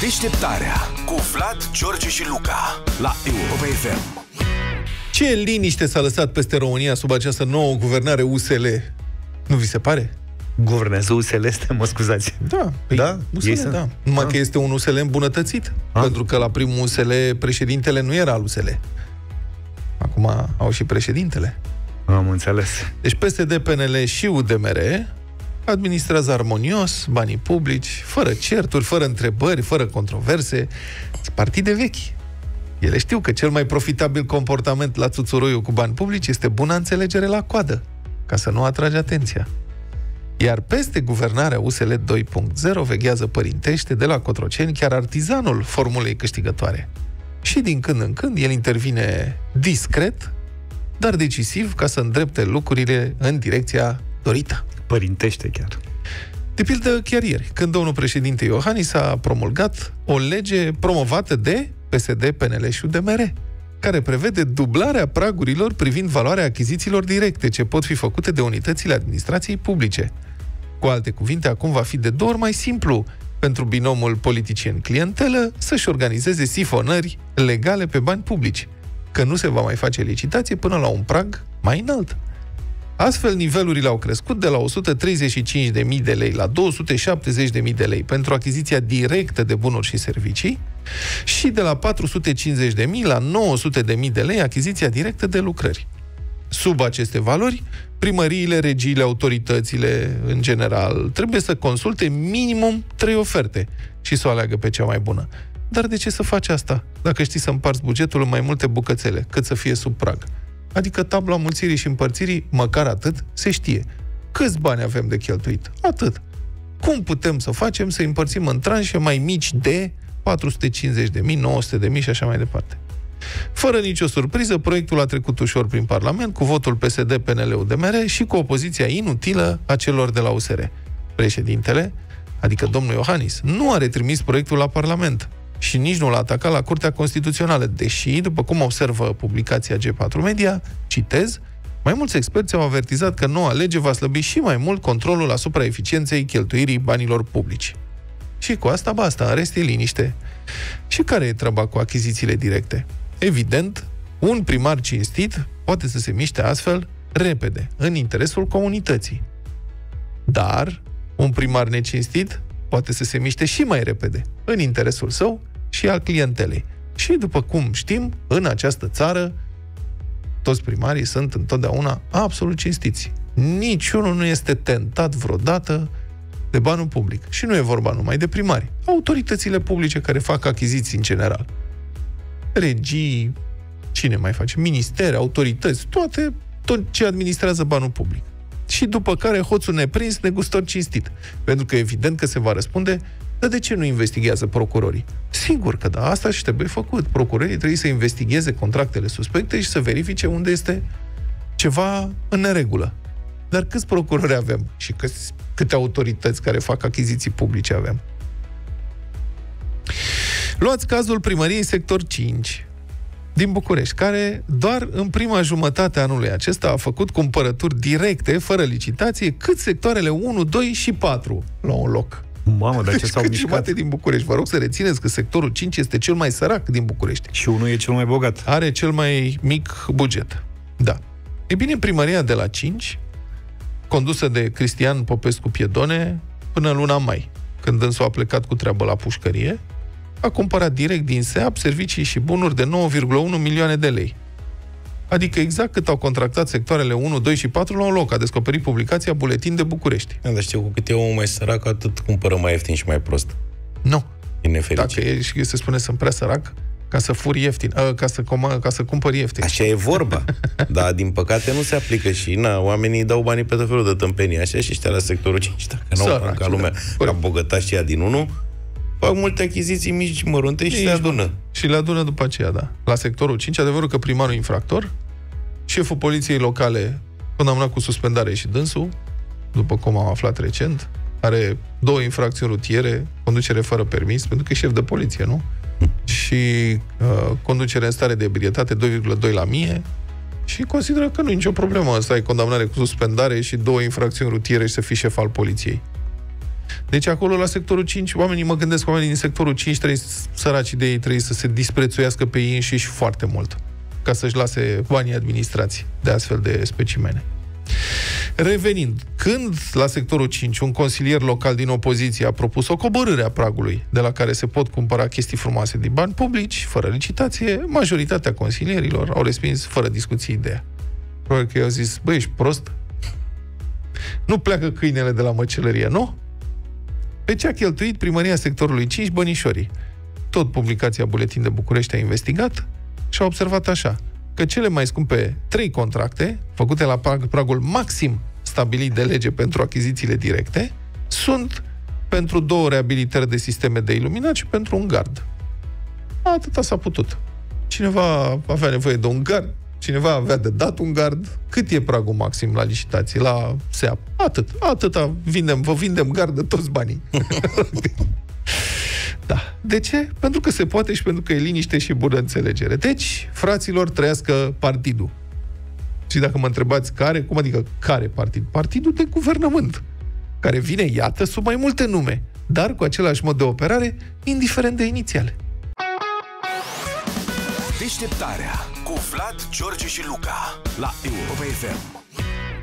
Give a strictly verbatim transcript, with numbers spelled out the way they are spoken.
Deșteptarea cu Vlad, George și Luca la Europa F M. Ce liniște s-a lăsat peste România sub această nouă guvernare U S L? Nu vi se pare? Guvernează U S L, este, mă scuzați. Da, păi da? U S L, da. Numai da. Că este un U S L îmbunătățit. A? Pentru că la primul U S L președintele nu era al U S L. Acum au și președintele. Am înțeles. Deci P S D, P N L și U D M R administrează armonios banii publici, fără certuri, fără întrebări, fără controverse. Sunt partide vechi. Ele știu că cel mai profitabil comportament la țuțuroiul cu bani publici este buna înțelegere la coadă, ca să nu atrage atenția. Iar peste guvernarea U S L doi punct zero veghează părintește de la Cotroceni chiar artizanul formulei câștigătoare. Și din când în când el intervine discret, dar decisiv, ca să îndrepte lucrurile în direcția dorită. Părintește chiar. De pildă chiar ieri, când domnul președinte Iohannis a promulgat o lege promovată de P S D, P N L și U D M R, care prevede dublarea pragurilor privind valoarea achizițiilor directe ce pot fi făcute de unitățile administrației publice. Cu alte cuvinte, acum va fi de două ori mai simplu pentru binomul politicien-clientelă să-și organizeze sifonări legale pe bani publici, că nu se va mai face licitație până la un prag mai înalt. Astfel, nivelurile au crescut de la o sută treizeci și cinci de mii de lei la două sute șaptezeci de mii de lei pentru achiziția directă de bunuri și servicii și de la patru sute cincizeci de mii la nouă sute de mii de lei achiziția directă de lucrări. Sub aceste valori, primăriile, regiile, autoritățile, în general, trebuie să consulte minimum trei oferte și să o aleagă pe cea mai bună. Dar de ce să faci asta, dacă știi să împarți bugetul în mai multe bucățele, cât să fie sub prag? Adică tabla mulțirii și împărțirii, măcar atât, se știe. Câți bani avem de cheltuit? Atât. Cum putem să facem să împărțim în tranșe mai mici de patru sute cincizeci de mii, nouă sute de mii și așa mai departe? Fără nicio surpriză, proiectul a trecut ușor prin Parlament, cu votul P S D, P N L, U D M R și cu opoziția inutilă a celor de la U S R. Președintele, adică domnul Iohannis, nu a retrimis proiectul la Parlament și nici nu l-a atacat la Curtea Constituțională, deși, după cum observă publicația G patru Media, citez, mai mulți experți au avertizat că noua lege va slăbi și mai mult controlul asupra eficienței cheltuirii banilor publici. Și cu asta basta, în rest e liniște. Și care e treaba cu achizițiile directe? Evident, un primar cinstit poate să se miște astfel repede, în interesul comunității. Dar un primar necinstit poate să se miște și mai repede, în interesul său și al clientelei. Și, după cum știm, în această țară, toți primarii sunt întotdeauna absolut cinstiți. Niciunul nu este tentat vreodată de banul public. Și nu e vorba numai de primari. Autoritățile publice care fac achiziții în general. Regii, cine mai face? Ministere, autorități, toate, tot ce administrează banul public. Și după care hoțul neprins, negustor cinstit. Pentru că evident că se va răspunde, dar de ce nu investighează procurorii? Sigur că da, asta și trebuie făcut. Procurorii trebuie să investigheze contractele suspecte și să verifice unde este ceva în neregulă. Dar câți procurori avem? Și câți, câte autorități care fac achiziții publice avem? Luați cazul primăriei sector cinci din București, care doar în prima jumătate a anului acesta a făcut cumpărături directe, fără licitație, cât sectoarele unu, doi și patru la un loc. Mamă, dar ce s-au mișcat. Jumate din București. Vă rog să rețineți că sectorul cinci este cel mai sărac din București. Și unul e cel mai bogat. Are cel mai mic buget. Da. E bine, primăria de la cinci, condusă de Cristian Popescu Piedone, până luna mai, când însă a plecat cu treabă la pușcărie, a cumpărat direct din SEAP servicii și bunuri de nouă virgulă unu milioane de lei. Adică exact cât au contractat sectoarele unu, doi și patru la un loc, a descoperit publicația Buletin de București. Da, dar știu, cu cât e omul mai sărac, atât cumpără mai ieftin și mai prost. Nu. Din nefericire. Dacă e, se spune, sunt prea sărac ca să furi ieftin, a, ca, să coma, ca să cumpări ieftin. Așa e vorba. Dar, din păcate, nu se aplică și, na, oamenii dau banii pe tot felul de tâmpenii, așa, și ăștia la sectorul cinci, dacă n-au ca lumea, da, ca bogătașii din unu, fac multe achiziții mici, mărunte și le adună. Și le adună după aceea, da. La sectorul cinci, adevărul că primarul infractor, șeful poliției locale condamnat cu suspendare și dânsul, după cum am aflat recent, are două infracțiuni rutiere, conducere fără permis, pentru că e șef de poliție, nu? Și uh, conducere în stare de ebrietate doi virgulă doi la mie și consideră că nu e nicio problemă să ai condamnare cu suspendare și două infracțiuni rutiere și să fii șef al poliției. Deci acolo, la sectorul cinci, oamenii, mă gândesc, oamenii din sectorul cinci, trebuie, săraci de ei, trebuie să se disprețuiască pe ei înșiși foarte mult, ca să-și lase banii administrației de astfel de specimene. Revenind, când la sectorul cinci un consilier local din opoziție a propus o coborâre a pragului de la care se pot cumpăra chestii frumoase din bani publici, fără licitație, majoritatea consilierilor au respins fără discuții ideea. Probabil că i-au zis, băi, ești prost? Nu pleacă câinele de la măcelărie, nu? Pe ce a cheltuit primăria sectorului cinci bănișorii? Tot publicația Buletin de București a investigat și a observat așa, că cele mai scumpe trei contracte, făcute la pragul maxim stabilit de lege pentru achizițiile directe, sunt pentru două reabilitări de sisteme de iluminat și pentru un gard. Atâta s-a putut. Cineva avea nevoie de un gard, cineva avea de dat un gard. Cât e pragul maxim la licitații, la SEAP? Atât. Atâta vindem, vă vindem gard de toți banii. Da. De ce? Pentru că se poate și pentru că e liniște și bună înțelegere. Deci, fraților, trăiască partidul. Și dacă mă întrebați care, cum adică care partid? Partidul de guvernământ, care vine, iată, sub mai multe nume, dar cu același mod de operare, indiferent de inițiale. Deșteptarea cu Vlad, George și Luca la Europa F M.